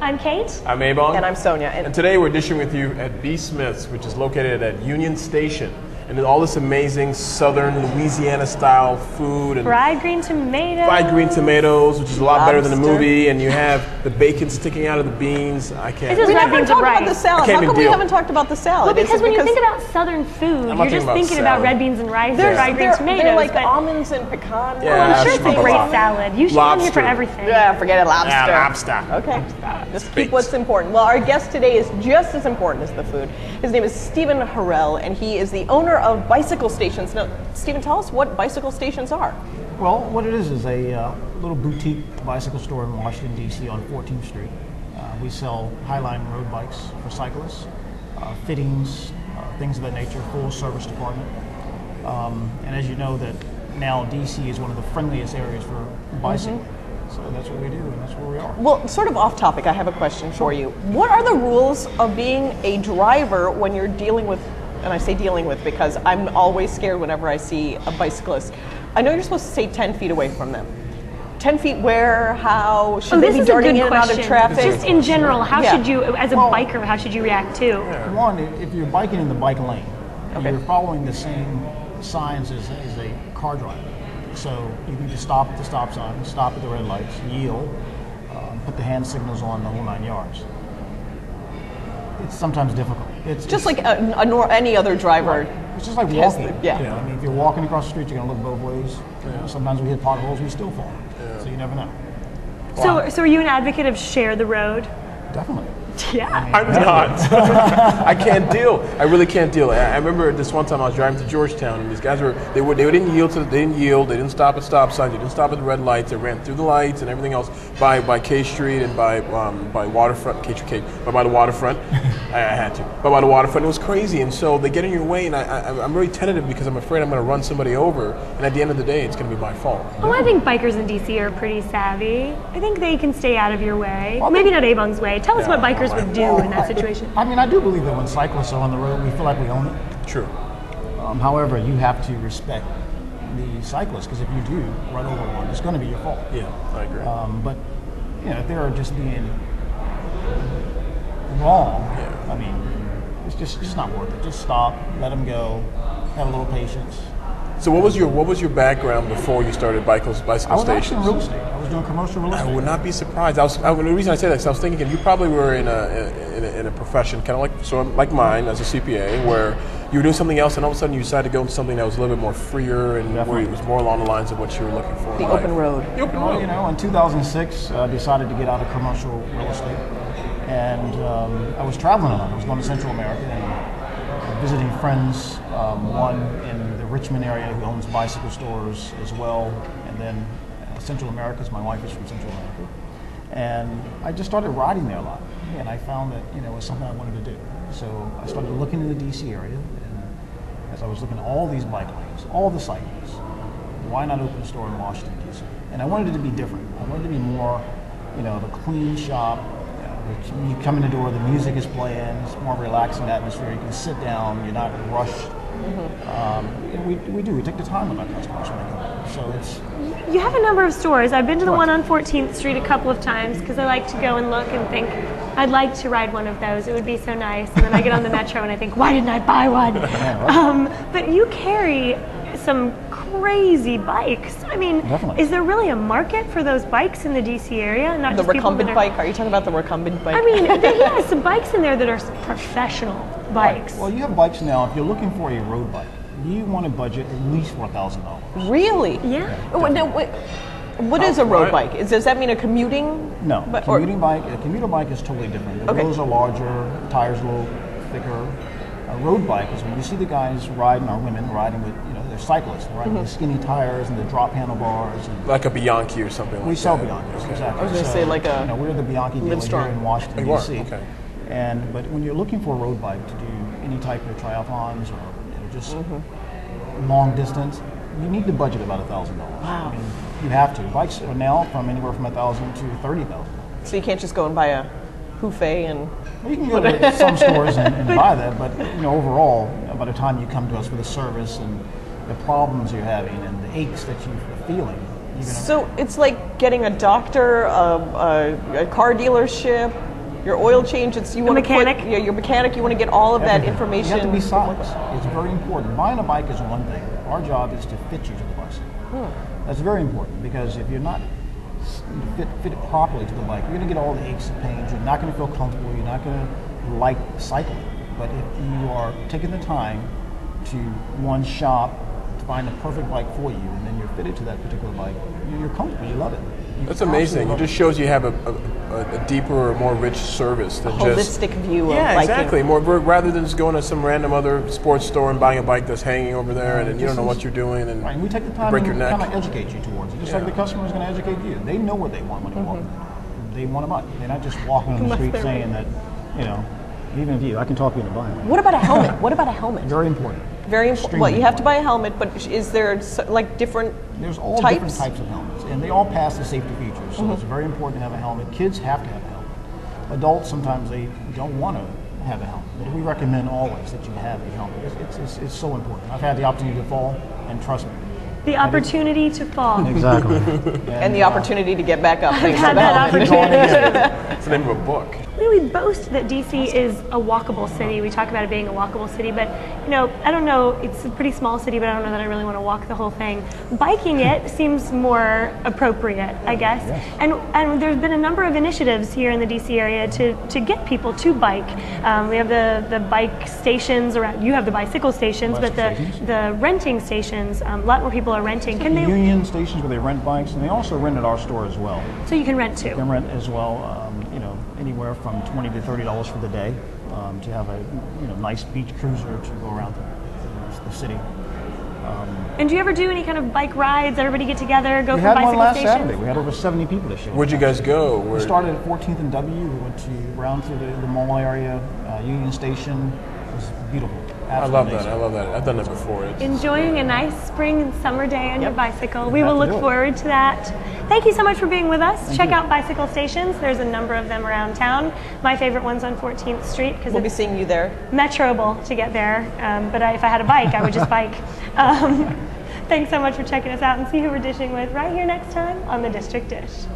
I'm Kate. I'm Abong. And I'm Sonia. And today we're dishing with you at B. Smith's, which is located at Union Station. And all this amazing southern Louisiana-style food. And fried green tomatoes. Fried green tomatoes, which is a lot better than the movie. And you have the bacon sticking out of the beans. I can't. We haven't talked about the salad. How come we haven't talked about the salad? Well, because when you think about southern food, you're just thinking about red beans and rice and fried green tomatoes. They're like almonds and pecans. Yeah, I'm sure it's a great salad. You should come here for everything. Yeah, forget it, lobster. Yeah, lobster. Okay, just keep what's important. Well, our guest today is just as important as the food. His name is Stephen Harrell, and he is the owner of Bicycle Stations. Now, Stephen, tell us what Bicycle Stations are. Well, what it is a little boutique bicycle store in Washington, D.C. on 14th Street. We sell highline road bikes for cyclists, fittings, things of that nature, full service department. And as you know, that now D.C. is one of the friendliest areas for bicycling. So that's what we do, and that's where we are. Well, sort of off topic, I have a question for you. What are the rules of being a driver when you're dealing with, and I say dealing with because I'm always scared whenever I see a bicyclist. I know you're supposed to stay 10 feet away from them. 10 feet where, how, should they be darting in and out of traffic? Just in general, how should you, as a biker, how should you react to? One, if you're biking in the bike lane, you're following the same signs as a car driver. So you need to stop at the stop sign, stop at the red lights, yield, put the hand signals on, the whole 9 yards. It's sometimes difficult. It's just like any other driver. Right. It's just like walking. Yeah. I mean, if you're walking across the street, you're gonna look both ways. Yeah. Sometimes we hit potholes, we still fall. Yeah. So you never know. Wow. So are you an advocate of share the road? Definitely. Yeah. I mean, I'm not. I can't deal. I really can't deal. I remember this one time I was driving to Georgetown, and these guys didn't yield. They didn't stop at stop signs. They didn't stop at the red lights. They ran through the lights and everything else by K Street and by waterfront. By the waterfront. I had to. But by the waterfront, it was crazy. And so they get in your way, and I'm really tentative because I'm afraid I'm going to run somebody over. And at the end of the day, it's going to be my fault. Well, I think bikers in D.C. are pretty savvy. I think they can stay out of your way. Well, maybe not Avon's way. Tell us what bikers would do in that situation. I mean, I do believe that when cyclists are on the road, we feel like we own it. True. However, you have to respect the cyclists because if you do run over one, it's going to be your fault. Yeah, I agree. But you know, if they are just being wrong. Yeah. I mean, it's just not worth it. Just stop, let them go, have a little patience. So what was your background before you started Bicycle Stations? I was in real estate. I was doing commercial real estate. I would not be surprised. The reason I say that is I was thinking you probably were in a profession kind of like mine as a CPA, where you were doing something else and all of a sudden you decided to go into something that was a little bit more freer and where it was more along the lines of what you were looking for. The open road. The open road. You know, in 2006, I decided to get out of commercial real estate. And I was traveling a lot. I was going to Central America and visiting friends, one in the Richmond area who owns bicycle stores as well, and then Central America, because my wife is from Central America. And I just started riding there a lot, and I found that it was something I wanted to do. So I started looking in the D.C. area, and as I was looking at all these bike lanes, all the cyclists, why not open a store in Washington, D.C.? And I wanted it to be different. I wanted it to be more, of a clean shop. You come in the door, the music is playing, it's more relaxing atmosphere, you can sit down, you're not rushed. And we take the time with our customers. So you have a number of stores. I've been to the one on 14th Street a couple of times because I like to go and look and think, I'd like to ride one of those, it would be so nice. And then I get on the metro and I think, why didn't I buy one? But you carry some crazy bikes. I mean, definitely. Is there really a market for those bikes in the DC area? Not the just recumbent bike? Are you talking about the recumbent bike? I mean, there are some bikes in there that are professional bikes. Right. Well, you have bikes now. If you're looking for a road bike, you want to budget at least $4,000. Really? Yeah. What is a road bike? Does that mean a commuting? No. A commuter bike is totally different. The wheels are larger, the tires a little thicker. A road bike is when you see the guys riding, or women riding with, they're cyclists, riding with skinny tires and the drop handlebars. And like a Bianchi or something like that. We sell Bianchis, exactly. I was going to say like a... we're the Bianchi dealer here in Washington, D.C. But when you're looking for a road bike to do any type of triathlons or just long distance, you need to budget about $1,000. Wow. I mean, you have to. Bikes are now from anywhere from $1,000 to $30,000. So you can't just go and buy a Hoofay and... Well, you can go to some stores and buy that, but overall, by the time you come to us for the service and the problems you're having and the aches that you're feeling. So it's like getting a doctor, a car dealership, your oil change. It's you want to put your mechanic. You want to get all of that information. You have to be solid. It's very important. Buying a bike is one thing. Our job is to fit you to the bicycle. That's very important, because if you're not fit it properly to the bike, you're going to get all the aches and pains. You're not going to feel comfortable. You're not going to like cycling. But if you are taking the time to one shop to find the perfect bike for you, and then you're fitted to that particular bike, you're comfortable. You love it. That's amazing. It just shows you have a deeper, more rich service than just holistic view of biking. Exactly. More rather than just going to some random other sports store and buying a bike that's hanging over there, and you don't know what you're doing, and we take the time to kind of educate you towards it. Just like the customer is going to educate you. They know what they want when they walk. They want a bike. They're not just walking on the street saying that, you know, even if you, I can talk you into buying one. What about a helmet? What about a helmet? Very important. Very important. Well, you have to buy a helmet, but is there like different types? There's all different types of helmets, and they all pass the safety features, so it's very important to have a helmet. Kids have to have a helmet. Adults, sometimes they don't want to have a helmet, but we recommend always that you have a helmet. It's so important. I've had the opportunity to fall, and trust me. The opportunity to fall. Exactly. And the opportunity to get back up. I've had that opportunity. It's the name of a book. We boast that DC is a walkable city. We talk about it being a walkable city, but you know, I don't know, it's a pretty small city, but I don't know that I really want to walk the whole thing. Biking it seems more appropriate, I guess. And there's been a number of initiatives here in the DC area to get people to bike. We have the bike stations around. You have the bicycle stations, but the renting stations. A lot more people are renting. Can they Union Stations where they rent bikes, and they also rent at our store as well. So you can rent too. You can rent as well. You know, anywhere from $20 to $30 for the day to have a nice beach cruiser to go around the city. And do you ever do any kind of bike rides? Everybody get together, go from bicycle stations? We had one last Saturday. We had over 70 people this year. Where'd you guys go? We started at 14th and W. We went to round through the mall area, Union Station. It was beautiful. I love that. I love that. I've done that before. Enjoying a nice spring and summer day on your bicycle. We will look forward to that. Thank you so much for being with us. Check out Bicycle Stations. There's a number of them around town. My favorite one's on 14th Street because we'll be seeing you there. Metroable to get there, but if I had a bike, I would just bike. Thanks so much for checking us out, and see who we're dishing with right here next time on The District Dish.